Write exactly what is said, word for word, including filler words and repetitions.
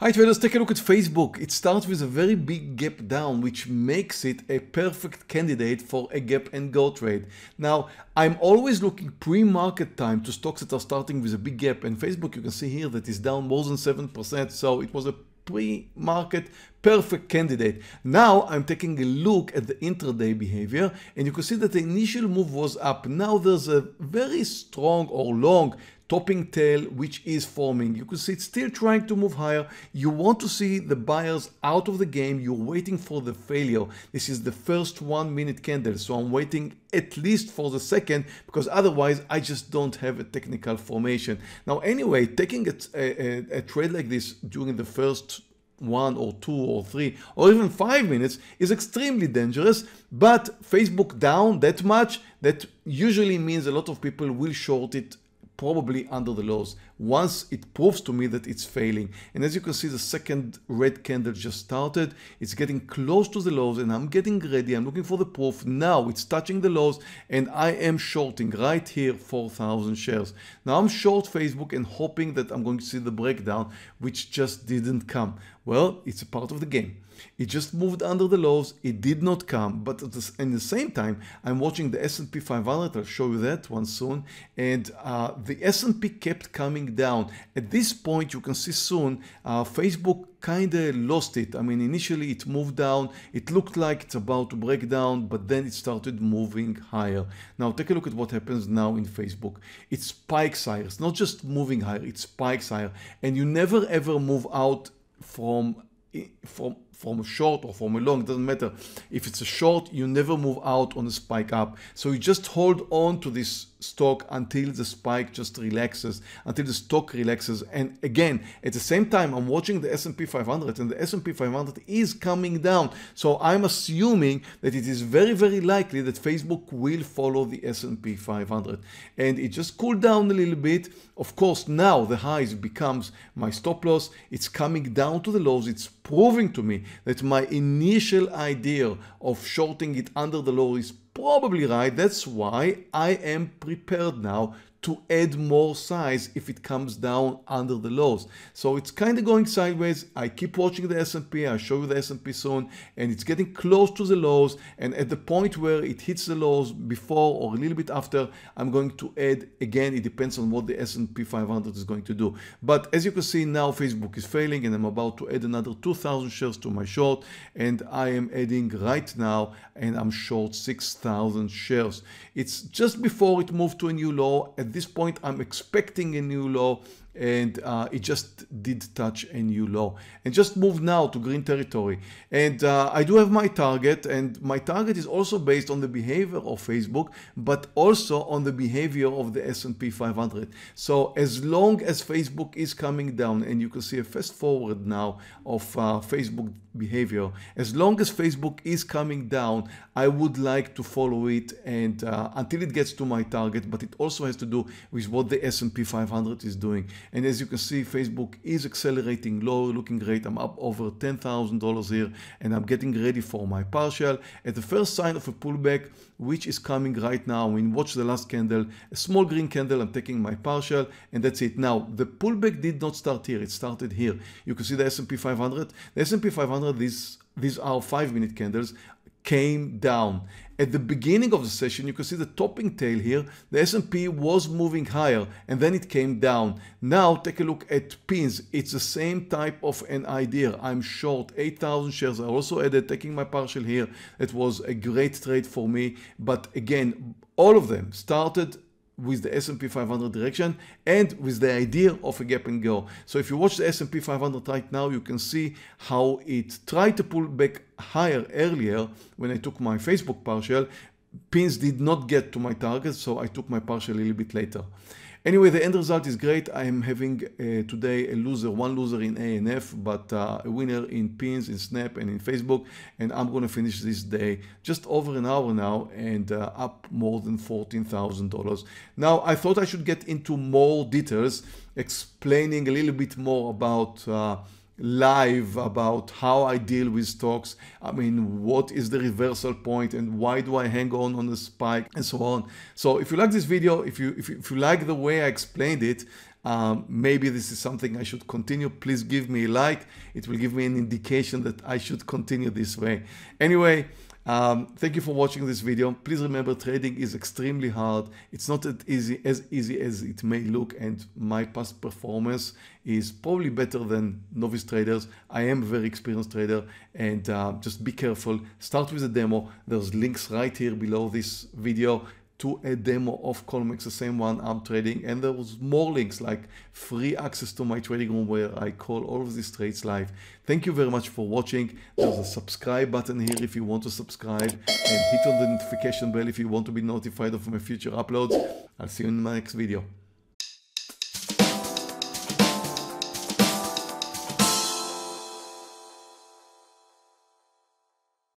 Hi traders, take a look at Facebook. It starts with a very big gap down, which makes it a perfect candidate for a gap and go trade. Now, I'm always looking pre-market time to stocks that are starting with a big gap, and Facebook, you can see here that is down more than seven percent, so it was a pre-market perfect candidate. Now I'm taking a look at the intraday behavior, and you can see that the initial move was up. Now there's a very strong or long topping tail which is forming. You can see it's still trying to move higher. You want to see the buyers out of the game. You're waiting for the failure. This is the first one minute candle, so I'm waiting at least for the second, because otherwise I just don't have a technical formation. Now anyway, taking a, a, a trade like this during the first one or two or three or even five minutes is extremely dangerous, but Facebook down that much, that usually means a lot of people will short it probably under the lows once it proves to me that it's failing. And as you can see, the second red candle just started. It's getting close to the lows and I'm getting ready. I'm looking for the proof. Now it's touching the lows and I am shorting right here four thousand shares. Now I'm short Facebook and hoping that I'm going to see the breakdown, which just didn't come. Well, it's a part of the game. It just moved under the lows. It did not come. But at the, at the same time, I'm watching the S and P five hundred. I'll show you that one soon. And uh, the S and P kept coming down. At this point, you can see soon, uh, Facebook kind of lost it. I mean, initially it moved down. It looked like it's about to break down, but then it started moving higher. Now, take a look at what happens now in Facebook. It spikes higher. It's not just moving higher. It spikes higher. And you never, ever move out from from from a short or from a long, doesn't matter. If it's a short, you never move out on a spike up, so you just hold on to this stock until the spike just relaxes, until the stock relaxes. And again, at the same time, I'm watching the S and P five hundred, and the S and P five hundred is coming down, so I'm assuming that it is very very likely that Facebook will follow the S and P five hundred. And it just cooled down a little bit. Of course, now the highs becomes my stop loss. It's coming down to the lows. It's proving to me that my initial idea of shorting it under the low is probably right. That's why I am prepared now to add more size if it comes down under the lows. So it's kind of going sideways. I keep watching the S and P. I'll show you the S and P soon, and it's getting close to the lows, and at the point where it hits the lows, before or a little bit after, I'm going to add again. It depends on what the S and P five hundred is going to do. But as you can see now, Facebook is failing, and I'm about to add another two thousand shares to my short, and I am adding right now, and I'm short six thousand shares. It's just before it moved to a new low. At this point, I'm expecting a new low, and uh, it just did touch a new low and just moved now to green territory. And uh, I do have my target, and my target is also based on the behavior of Facebook, but also on the behavior of the S and P five hundred. So as long as Facebook is coming down, and you can see a fast forward now of uh, Facebook behavior, as long as Facebook is coming down, I would like to follow it, and uh, until it gets to my target. But it also has to do with what the S and P five hundred is doing. And as you can see, Facebook is accelerating lower, looking great. I'm up over ten thousand dollars here, and I'm getting ready for my partial at the first sign of a pullback, which is coming right now. When you watch the last candle, a small green candle, I'm taking my partial, and that's it. Now, the pullback did not start here. It started here. You can see the S and P five hundred. The S and P five hundred, these, these are five-minute candles, came down. At the beginning of the session, you can see the topping tail here. The S and P was moving higher, and then it came down. Now take a look at PINS. It's the same type of an idea. I'm short eight thousand shares. I also added, taking my partial here. It was a great trade for me. But again, all of them started with the S and P five hundred direction and with the idea of a gap and go. So if you watch the S and P five hundred right now, you can see how it tried to pull back higher earlier when I took my Facebook partial. PINS did not get to my target, so I took my partial a little bit later. Anyway, the end result is great. I am having uh, today a loser, one loser in A N F, but uh, a winner in PINS, in SNAP, and in Facebook. And I'm going to finish this day just over an hour now, and uh, up more than fourteen thousand dollars. Now, I thought I should get into more details, explaining a little bit more about uh, live, about how I deal with stocks. I mean, what is the reversal point, and why do I hang on on the spike, and so on. So if you like this video, if you if you, if you like the way I explained it, Um, maybe this is something I should continue. Please give me a like. It will give me an indication that I should continue this way. Anyway, um, thank you for watching this video. Please remember, trading is extremely hard. It's not as easy as easy as it may look, and my past performance is probably better than novice traders. I am a very experienced trader, and uh, just be careful. Start with a demo. There's links right here below this video to a demo of Colmex, the same one I'm trading, and there was more links like free access to my trading room where I call all of these trades live. Thank you very much for watching. There's a subscribe button here if you want to subscribe, and hit on the notification bell if you want to be notified of my future uploads. I'll see you in my next video.